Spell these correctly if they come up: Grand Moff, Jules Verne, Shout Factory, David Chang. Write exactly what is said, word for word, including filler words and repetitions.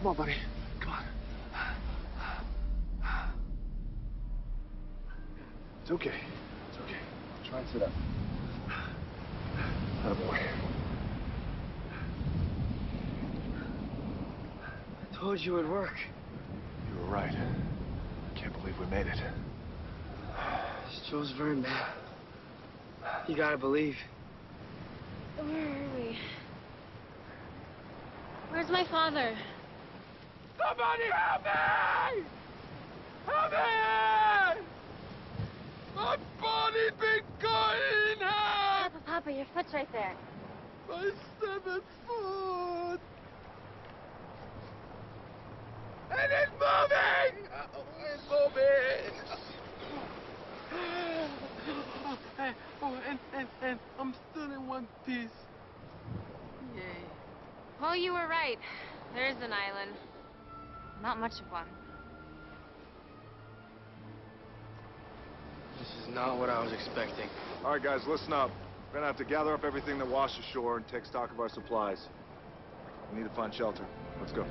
Come on, buddy. Come on. It's okay. It's okay. Try and sit up. Oh, boy. I told you it would work. You were right. I can't believe we made it. It's Jules Verne, man. You gotta believe. Where are we? Where's my father? Somebody help me! Help me! My body's been going out! Papa, Papa, your foot's right there. My seventh foot! And it's moving! Oh, it's moving! Oh, and, oh, and, and, and I'm still in one piece. Yay. Oh, you were right. There is an island. Not much of one. This is not what I was expecting. All right, guys, listen up. We're gonna have to gather up everything that washed ashore and take stock of our supplies. We need to find shelter. Let's go.